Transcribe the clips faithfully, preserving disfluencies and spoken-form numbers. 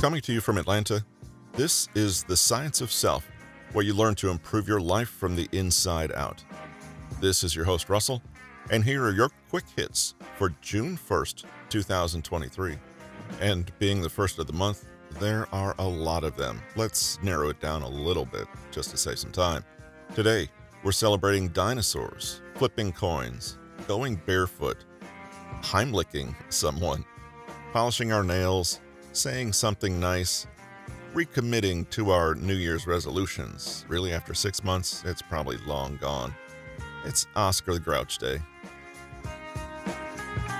Coming to you from Atlanta, this is The Science of Self, where you learn to improve your life from the inside out. This is your host, Russell, and here are your quick hits for June first, two thousand twenty-three. And being the first of the month, there are a lot of them. Let's narrow it down a little bit just to save some time. Today, we're celebrating dinosaurs, flipping coins, going barefoot, Heimlicking someone, polishing our nails, saying something nice, recommitting to our New Year's resolutions. Really, after six months, it's probably long gone. It's Oscar the Grouch Day.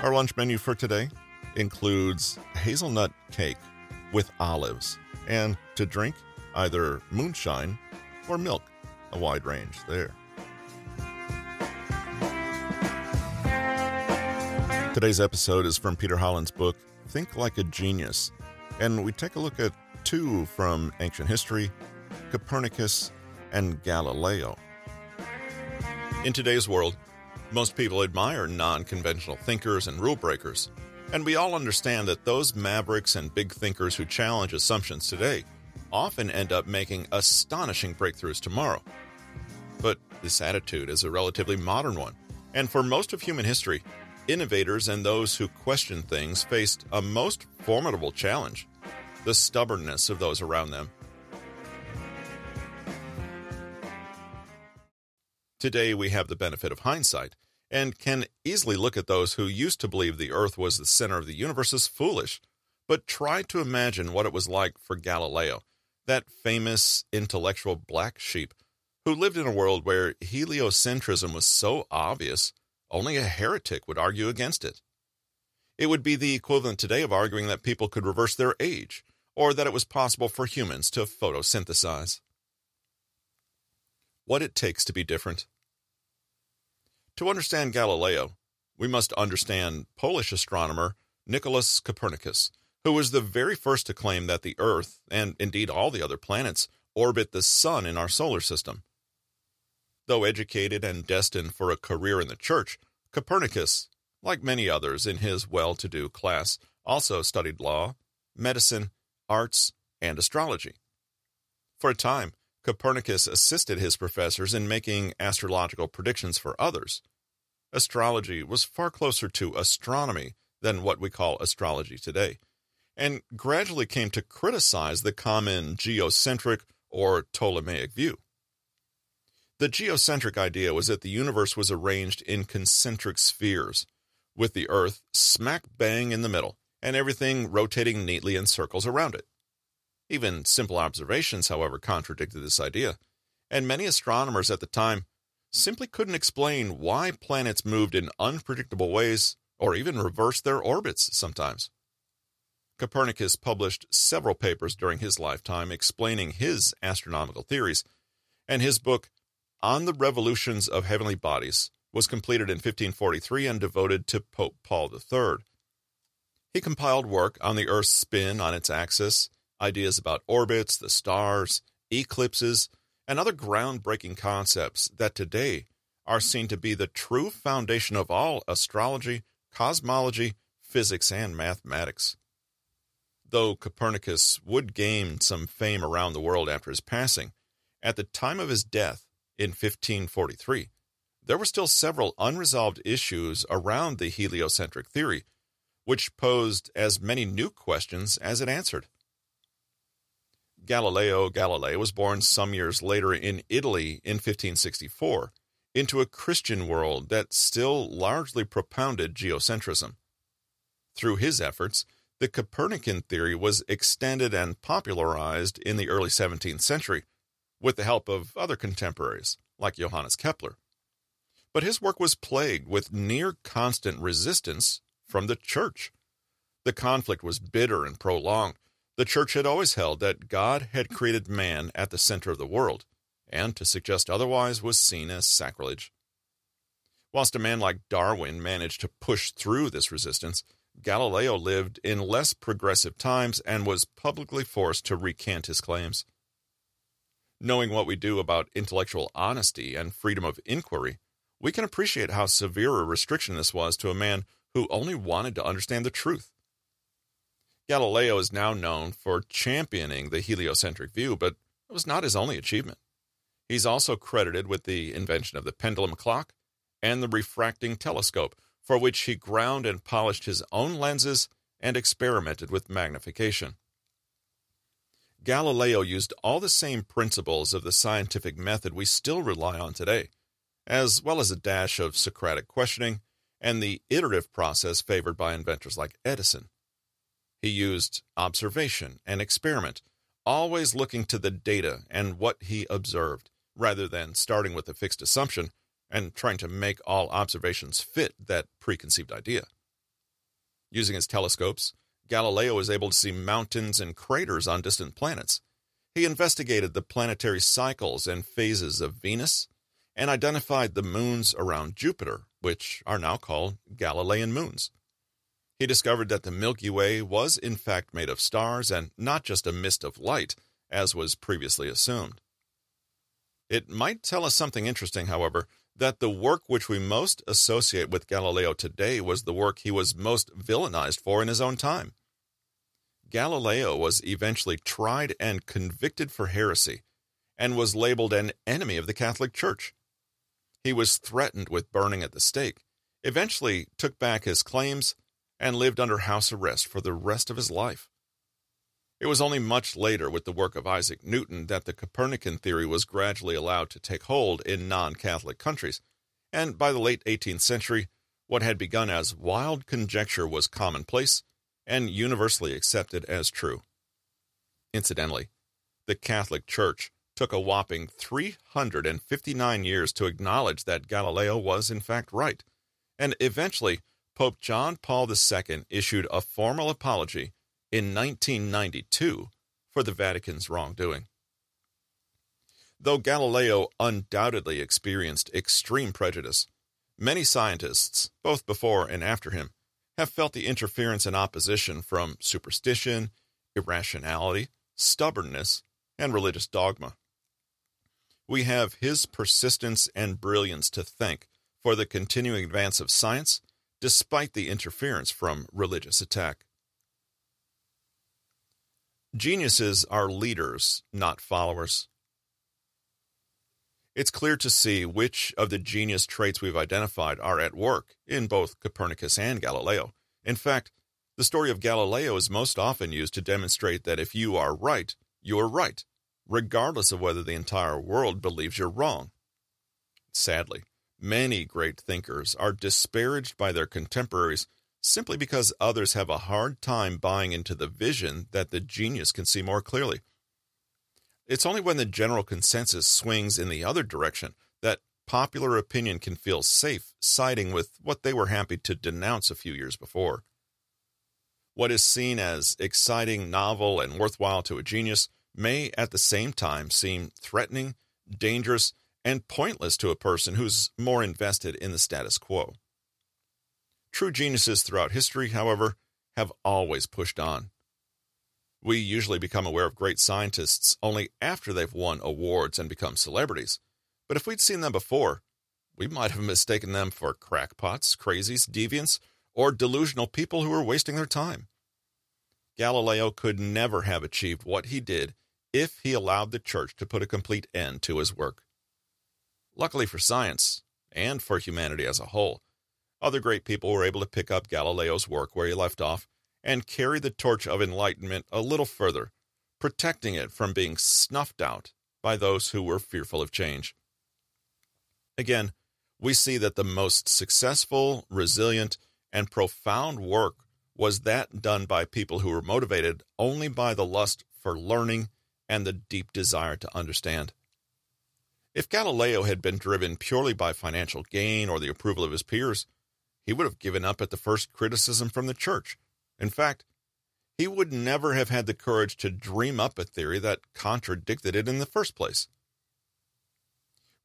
Our lunch menu for today includes hazelnut cake with olives, and to drink, either moonshine or milk, a wide range there. Today's episode is from Peter Holland's book, Think Like a Genius, and we take a look at two from ancient history, Copernicus and Galileo. In today's world, most people admire non-conventional thinkers and rule breakers, and we all understand that those mavericks and big thinkers who challenge assumptions today often end up making astonishing breakthroughs tomorrow. But this attitude is a relatively modern one, and for most of human history, innovators and those who question things faced a most formidable challenge, the stubbornness of those around them. Today we have the benefit of hindsight and can easily look at those who used to believe the Earth was the center of the universe as foolish, but try to imagine what it was like for Galileo, that famous intellectual black sheep who lived in a world where heliocentrism was so obvious only a heretic would argue against it. It would be the equivalent today of arguing that people could reverse their age, or that it was possible for humans to photosynthesize. What it takes to be different. To understand Galileo, we must understand Polish astronomer Nicolaus Copernicus, who was the very first to claim that the Earth, and indeed all the other planets, orbit the Sun in our solar system. Though educated and destined for a career in the church, Copernicus, like many others in his well-to-do class, also studied law, medicine, arts, and astrology. For a time, Copernicus assisted his professors in making astrological predictions for others. Astrology was far closer to astronomy than what we call astrology today, and gradually came to criticize the common geocentric or Ptolemaic view. The geocentric idea was that the universe was arranged in concentric spheres, with the Earth smack bang in the middle and everything rotating neatly in circles around it. Even simple observations, however, contradicted this idea, and many astronomers at the time simply couldn't explain why planets moved in unpredictable ways or even reversed their orbits sometimes. Copernicus published several papers during his lifetime explaining his astronomical theories, and his book, On the Revolutions of Heavenly Bodies, was completed in fifteen forty-three and devoted to Pope Paul the Third. He compiled work on the Earth's spin on its axis, ideas about orbits, the stars, eclipses, and other groundbreaking concepts that today are seen to be the true foundation of all astrology, cosmology, physics, and mathematics. Though Copernicus would gain some fame around the world after his passing, at the time of his death, in fifteen forty-three, there were still several unresolved issues around the heliocentric theory, which posed as many new questions as it answered. Galileo Galilei was born some years later in Italy in fifteen sixty-four into a Christian world that still largely propounded geocentrism. Through his efforts, the Copernican theory was extended and popularized in the early seventeenth century, with the help of other contemporaries, like Johannes Kepler. But his work was plagued with near-constant resistance from the Church. The conflict was bitter and prolonged. The Church had always held that God had created man at the center of the world, and to suggest otherwise was seen as sacrilege. Whilst a man like Darwin managed to push through this resistance, Galileo lived in less progressive times and was publicly forced to recant his claims. Knowing what we do about intellectual honesty and freedom of inquiry, we can appreciate how severe a restriction this was to a man who only wanted to understand the truth. Galileo is now known for championing the heliocentric view, but it was not his only achievement. He's also credited with the invention of the pendulum clock and the refracting telescope, for which he ground and polished his own lenses and experimented with magnification. Galileo used all the same principles of the scientific method we still rely on today, as well as a dash of Socratic questioning and the iterative process favored by inventors like Edison. He used observation and experiment, always looking to the data and what he observed, rather than starting with a fixed assumption and trying to make all observations fit that preconceived idea. Using his telescopes, Galileo was able to see mountains and craters on distant planets. He investigated the planetary cycles and phases of Venus and identified the moons around Jupiter, which are now called Galilean moons. He discovered that the Milky Way was in fact made of stars and not just a mist of light, as was previously assumed. It might tell us something interesting, however, that the work which we most associate with Galileo today was the work he was most villainized for in his own time. Galileo was eventually tried and convicted for heresy and was labeled an enemy of the Catholic Church. He was threatened with burning at the stake, eventually took back his claims, and lived under house arrest for the rest of his life. It was only much later, with the work of Isaac Newton, that the Copernican theory was gradually allowed to take hold in non-Catholic countries, and by the late eighteenth century, what had begun as wild conjecture was commonplace and universally accepted as true. Incidentally, the Catholic Church took a whopping three hundred fifty-nine years to acknowledge that Galileo was in fact right, and eventually Pope John Paul the Second issued a formal apology in nineteen ninety-two for the Vatican's wrongdoing. Though Galileo undoubtedly experienced extreme prejudice, many scientists, both before and after him, have felt the interference and opposition from superstition, irrationality, stubbornness, and religious dogma. We have his persistence and brilliance to thank for the continuing advance of science, despite the interference from religious attack. Geniuses are leaders, not followers. It's clear to see which of the genius traits we've identified are at work in both Copernicus and Galileo. In fact, the story of Galileo is most often used to demonstrate that if you are right, you are right, regardless of whether the entire world believes you're wrong. Sadly, many great thinkers are disparaged by their contemporaries simply because others have a hard time buying into the vision that the genius can see more clearly. It's only when the general consensus swings in the other direction that popular opinion can feel safe siding with what they were happy to denounce a few years before. What is seen as exciting, novel, and worthwhile to a genius may at the same time seem threatening, dangerous, and pointless to a person who's more invested in the status quo. True geniuses throughout history, however, have always pushed on. We usually become aware of great scientists only after they've won awards and become celebrities, but if we'd seen them before, we might have mistaken them for crackpots, crazies, deviants, or delusional people who were wasting their time. Galileo could never have achieved what he did if he allowed the church to put a complete end to his work. Luckily for science, and for humanity as a whole, other great people were able to pick up Galileo's work where he left off and carry the torch of enlightenment a little further, protecting it from being snuffed out by those who were fearful of change. Again, we see that the most successful, resilient, and profound work was that done by people who were motivated only by the lust for learning and the deep desire to understand. If Galileo had been driven purely by financial gain or the approval of his peers, he would have given up at the first criticism from the church. In fact, he would never have had the courage to dream up a theory that contradicted it in the first place.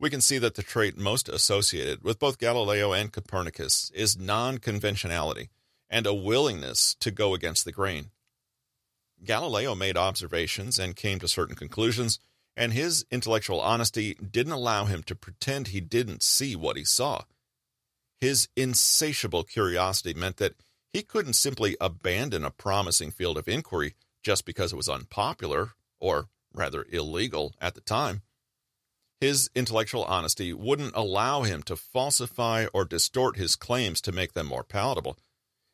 We can see that the trait most associated with both Galileo and Copernicus is non-conventionality and a willingness to go against the grain. Galileo made observations and came to certain conclusions, and his intellectual honesty didn't allow him to pretend he didn't see what he saw. His insatiable curiosity meant that He couldn't simply abandon a promising field of inquiry just because it was unpopular, or rather illegal, at the time. His intellectual honesty wouldn't allow him to falsify or distort his claims to make them more palatable,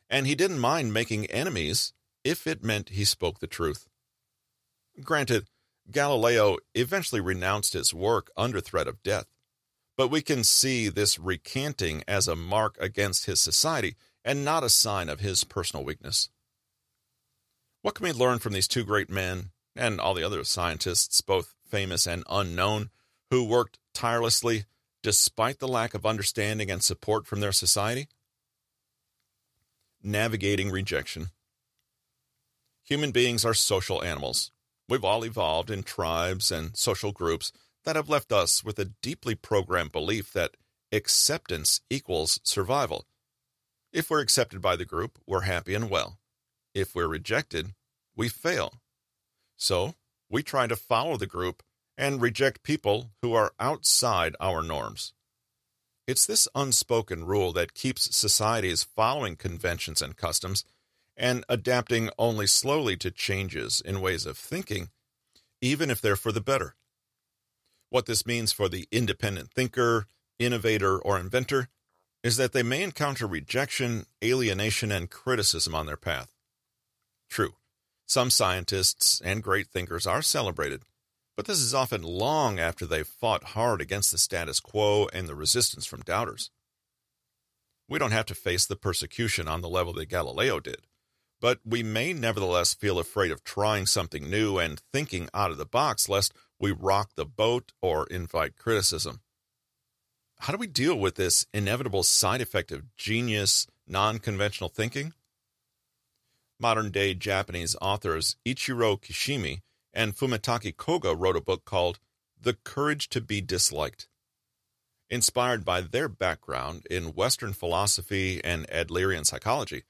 and he didn't mind making enemies if it meant he spoke the truth. Granted, Galileo eventually renounced his work under threat of death, but we can see this recanting as a mark against his society and not a sign of his personal weakness. What can we learn from these two great men and all the other scientists, both famous and unknown, who worked tirelessly despite the lack of understanding and support from their society? Navigating rejection. Human beings are social animals. We've all evolved in tribes and social groups that have left us with a deeply programmed belief that acceptance equals survival. If we're accepted by the group, we're happy and well. If we're rejected, we fail. So, we try to follow the group and reject people who are outside our norms. It's this unspoken rule that keeps societies following conventions and customs and adapting only slowly to changes in ways of thinking, even if they're for the better. What this means for the independent thinker, innovator, or inventor is that they may encounter rejection, alienation, and criticism on their path. True, some scientists and great thinkers are celebrated, but this is often long after they've fought hard against the status quo and the resistance from doubters. We don't have to face the persecution on the level that Galileo did, but we may nevertheless feel afraid of trying something new and thinking out of the box lest we rock the boat or invite criticism. How do we deal with this inevitable side effect of genius, non-conventional thinking? Modern-day Japanese authors Ichiro Kishimi and Fumitake Koga wrote a book called The Courage to Be Disliked. Inspired by their background in Western philosophy and Adlerian psychology,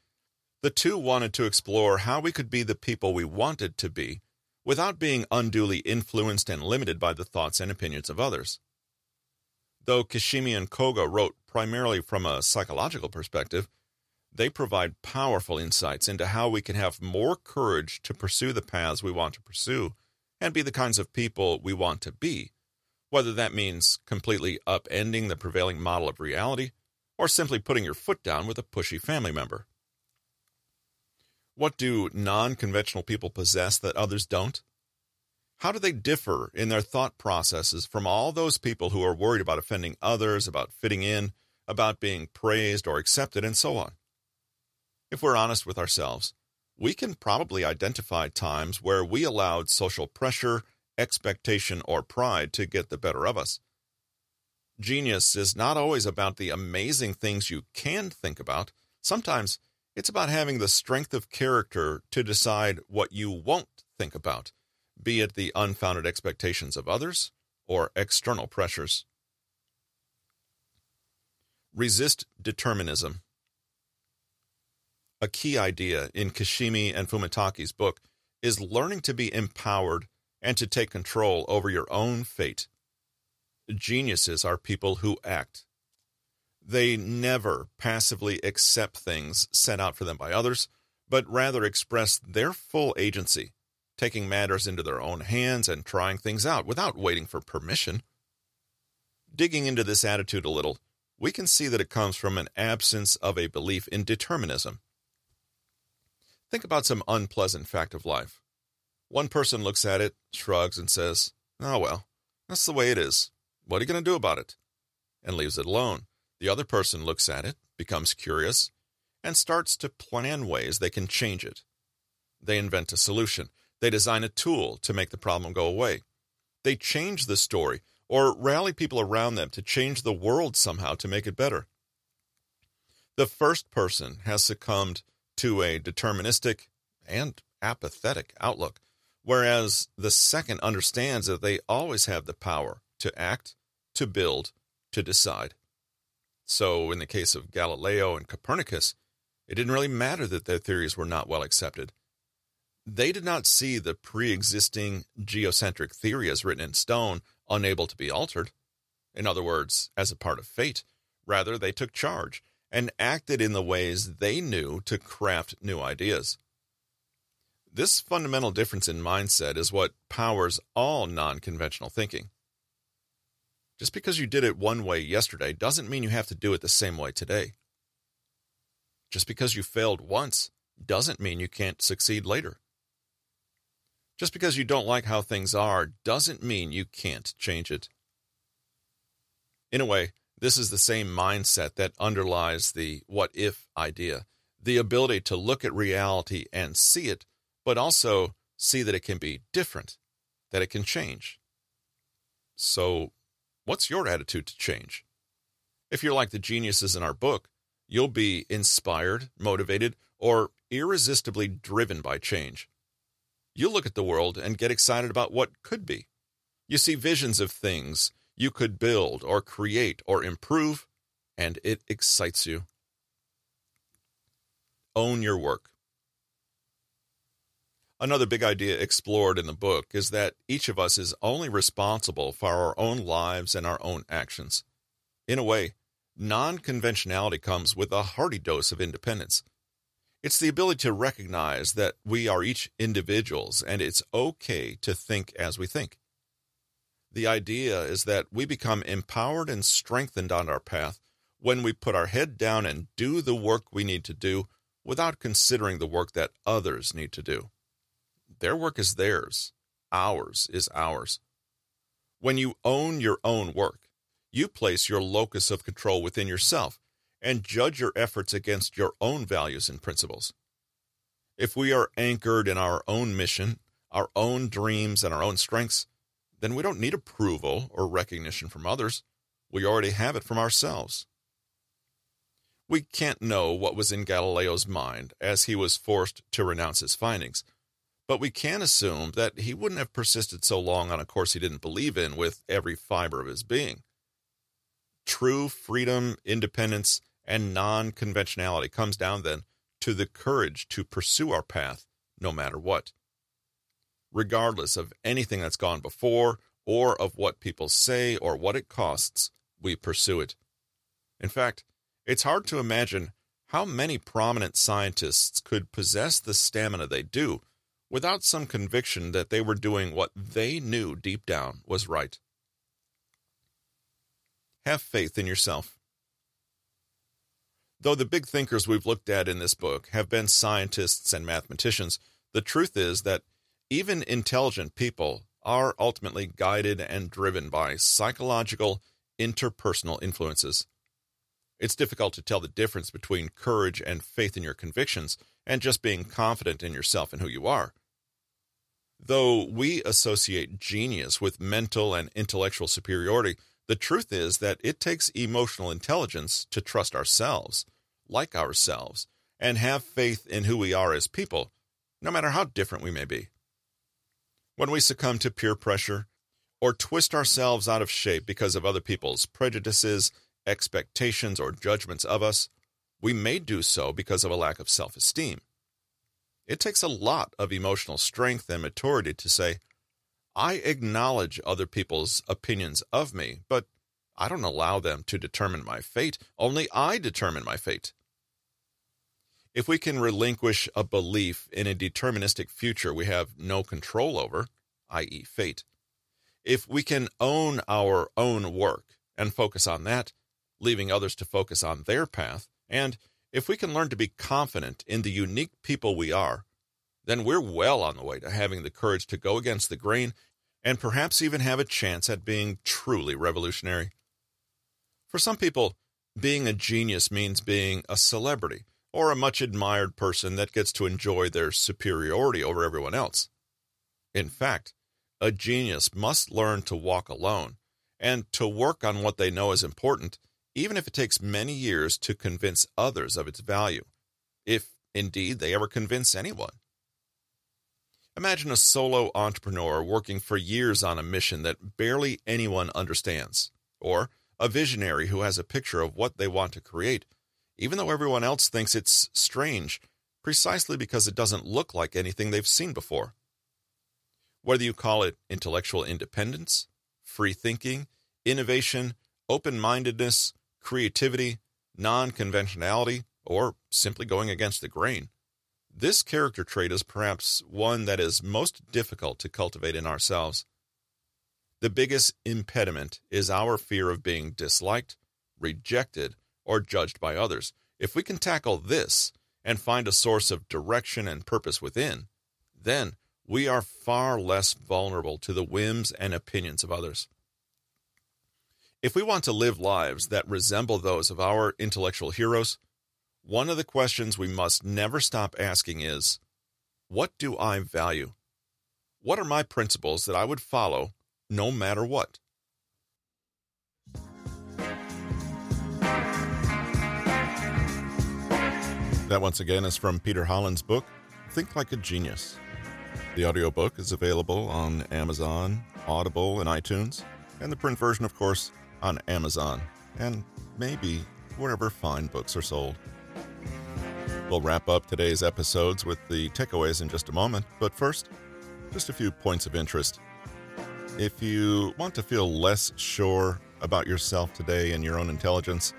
the two wanted to explore how we could be the people we wanted to be without being unduly influenced and limited by the thoughts and opinions of others. Though Kishimi and Koga wrote primarily from a psychological perspective, they provide powerful insights into how we can have more courage to pursue the paths we want to pursue and be the kinds of people we want to be, whether that means completely upending the prevailing model of reality or simply putting your foot down with a pushy family member. What do non-conventional people possess that others don't? How do they differ in their thought processes from all those people who are worried about offending others, about fitting in, about being praised or accepted, and so on? If we're honest with ourselves, we can probably identify times where we allowed social pressure, expectation, or pride to get the better of us. Genius is not always about the amazing things you can think about. Sometimes it's about having the strength of character to decide what you won't think about, be it the unfounded expectations of others or external pressures. Resist determinism. A key idea in Kishimi and Fumitake's book is learning to be empowered and to take control over your own fate. Geniuses are people who act. They never passively accept things set out for them by others, but rather express their full agency, taking matters into their own hands and trying things out without waiting for permission. Digging into this attitude a little, we can see that it comes from an absence of a belief in determinism. Think about some unpleasant fact of life. One person looks at it, shrugs, and says, "Oh well, that's the way it is. What are you going to do about it?" and leaves it alone. The other person looks at it, becomes curious, and starts to plan ways they can change it. They invent a solution. They design a tool to make the problem go away. They change the story or rally people around them to change the world somehow to make it better. The first person has succumbed to a deterministic and apathetic outlook, whereas the second understands that they always have the power to act, to build, to decide. So, in the case of Galileo and Copernicus, it didn't really matter that their theories were not well accepted. They did not see the pre-existing geocentric theory as written in stone, unable to be altered. In other words, as a part of fate. Rather, they took charge and acted in the ways they knew to craft new ideas. This fundamental difference in mindset is what powers all non-conventional thinking. Just because you did it one way yesterday doesn't mean you have to do it the same way today. Just because you failed once doesn't mean you can't succeed later. Just because you don't like how things are doesn't mean you can't change it. In a way, this is the same mindset that underlies the what-if idea, the ability to look at reality and see it, but also see that it can be different, that it can change. So, what's your attitude to change? If you're like the geniuses in our book, you'll be inspired, motivated, or irresistibly driven by change. You'll look at the world and get excited about what could be. You see visions of things you could build or create or improve, and it excites you. Own your work. Another big idea explored in the book is that each of us is only responsible for our own lives and our own actions. In a way, non-conventionality comes with a hearty dose of independence. It's the ability to recognize that we are each individuals and it's okay to think as we think. The idea is that we become empowered and strengthened on our path when we put our head down and do the work we need to do without considering the work that others need to do. Their work is theirs. Ours is ours. When you own your own work, you place your locus of control within yourself and judge your efforts against your own values and principles. If we are anchored in our own mission, our own dreams, and our own strengths, then we don't need approval or recognition from others. We already have it from ourselves. We can't know what was in Galileo's mind as he was forced to renounce his findings. But we can assume that he wouldn't have persisted so long on a course he didn't believe in with every fiber of his being. True freedom, independence, and non-conventionality comes down, then, to the courage to pursue our path no matter what, regardless of anything that's gone before or of what people say or what it costs. We pursue it. In fact, it's hard to imagine how many prominent scientists could possess the stamina they do without some conviction that they were doing what they knew deep down was right. Have faith in yourself. Though the big thinkers we've looked at in this book have been scientists and mathematicians, the truth is that even intelligent people are ultimately guided and driven by psychological, interpersonal influences. It's difficult to tell the difference between courage and faith in your convictions and just being confident in yourself and who you are. Though we associate genius with mental and intellectual superiority, the truth is that it takes emotional intelligence to trust ourselves, like ourselves, and have faith in who we are as people, no matter how different we may be. When we succumb to peer pressure or twist ourselves out of shape because of other people's prejudices, expectations, or judgments of us, we may do so because of a lack of self-esteem. It takes a lot of emotional strength and maturity to say, I acknowledge other people's opinions of me, but I don't allow them to determine my fate. Only I determine my fate. If we can relinquish a belief in a deterministic future we have no control over, that is fate, if we can own our own work and focus on that, leaving others to focus on their path, and if we can learn to be confident in the unique people we are, then we're well on the way to having the courage to go against the grain and perhaps even have a chance at being truly revolutionary. For some people, being a genius means being a celebrity or a much-admired person that gets to enjoy their superiority over everyone else. In fact, a genius must learn to walk alone and to work on what they know is important, even if it takes many years to convince others of its value, if indeed they ever convince anyone. Imagine a solo entrepreneur working for years on a mission that barely anyone understands, or a visionary who has a picture of what they want to create, even though everyone else thinks it's strange, precisely because it doesn't look like anything they've seen before. Whether you call it intellectual independence, free thinking, innovation, open-mindedness, creativity, non-conventionality, or simply going against the grain. This character trait is perhaps one that is most difficult to cultivate in ourselves. The biggest impediment is our fear of being disliked, rejected, or judged by others. If we can tackle this and find a source of direction and purpose within, then we are far less vulnerable to the whims and opinions of others. If we want to live lives that resemble those of our intellectual heroes, one of the questions we must never stop asking is, what do I value? What are my principles that I would follow no matter what? That once again is from Peter Holland's book, Think Like a Genius. The audiobook is available on Amazon, Audible, and iTunes, and the print version, of course, on Amazon, and maybe wherever fine books are sold. We'll wrap up today's episodes with the takeaways in just a moment, but first, just a few points of interest. If you want to feel less sure about yourself today and your own intelligence,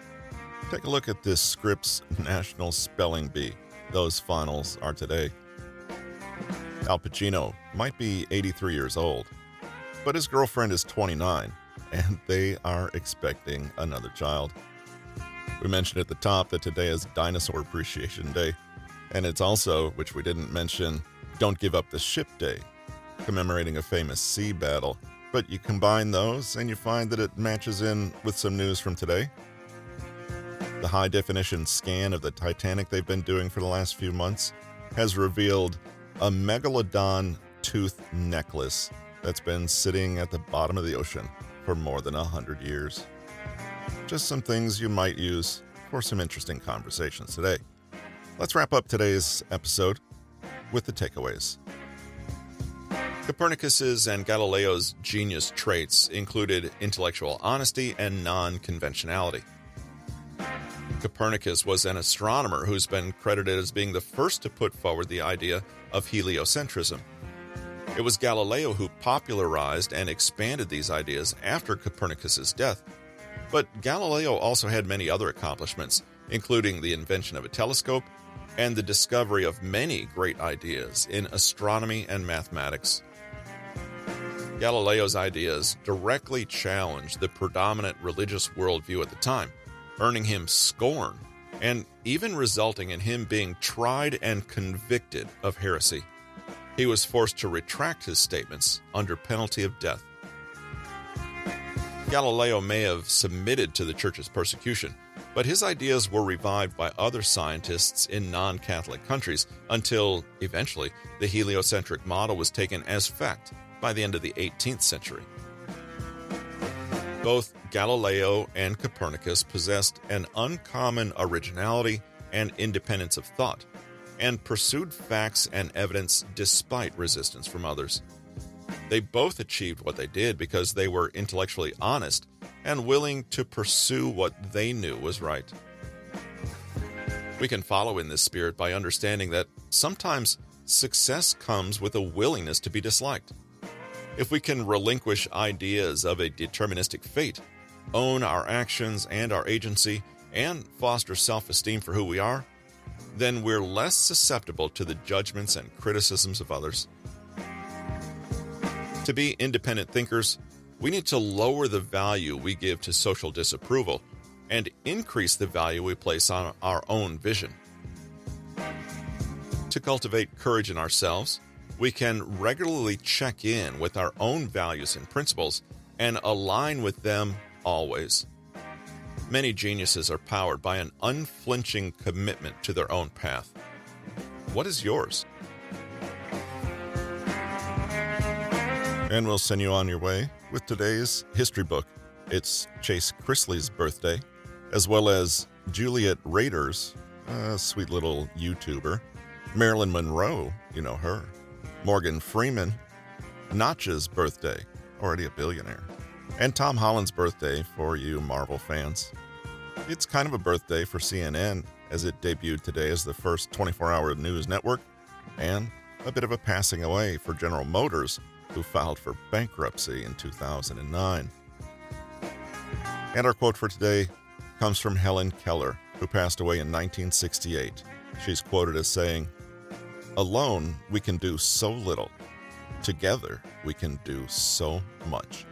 take a look at this Scripps National Spelling Bee. Those finals are today. Al Pacino might be eighty-three years old, but his girlfriend is twenty-nine, and they are expecting another child. We mentioned at the top that today is Dinosaur Appreciation Day, and it's also, which we didn't mention, Don't Give Up the Ship Day, commemorating a famous sea battle. But you combine those, and you find that it matches in with some news from today. The high-definition scan of the Titanic they've been doing for the last few months has revealed a megalodon tooth necklace that's been sitting at the bottom of the ocean for more than one hundred years. Just some things you might use for some interesting conversations today. Let's wrap up today's episode with the takeaways. Copernicus's and Galileo's genius traits included intellectual honesty and non-conventionality. Copernicus was an astronomer who's been credited as being the first to put forward the idea of heliocentrism. It was Galileo who popularized and expanded these ideas after Copernicus's death, but Galileo also had many other accomplishments, including the invention of a telescope and the discovery of many great ideas in astronomy and mathematics. Galileo's ideas directly challenged the predominant religious worldview at the time, earning him scorn and even resulting in him being tried and convicted of heresy. He was forced to retract his statements under penalty of death. Galileo may have submitted to the church's persecution, but his ideas were revived by other scientists in non-Catholic countries until, eventually, the heliocentric model was taken as fact by the end of the eighteenth century. Both Galileo and Copernicus possessed an uncommon originality and independence of thought, and pursued facts and evidence despite resistance from others. They both achieved what they did because they were intellectually honest and willing to pursue what they knew was right. We can follow in this spirit by understanding that sometimes success comes with a willingness to be disliked. If we can relinquish ideas of a deterministic fate, own our actions and our agency, and foster self-esteem for who we are, then we're less susceptible to the judgments and criticisms of others. To be independent thinkers, we need to lower the value we give to social disapproval and increase the value we place on our own vision. To cultivate courage in ourselves, we can regularly check in with our own values and principles and align with them always. Many geniuses are powered by an unflinching commitment to their own path. What is yours? And we'll send you on your way with today's history book. It's Chase Chrisley's birthday, as well as Juliet Rader's, a sweet little YouTuber, Marilyn Monroe, you know her, Morgan Freeman, Notch's birthday, already a billionaire, and Tom Holland's birthday for you Marvel fans. It's kind of a birthday for C N N, as it debuted today as the first twenty-four hour news network, and a bit of a passing away for General Motors, who filed for bankruptcy in two thousand nine. And our quote for today comes from Helen Keller, who passed away in nineteen sixty-eight. She's quoted as saying, "Alone, we can do so little. Together, we can do so much."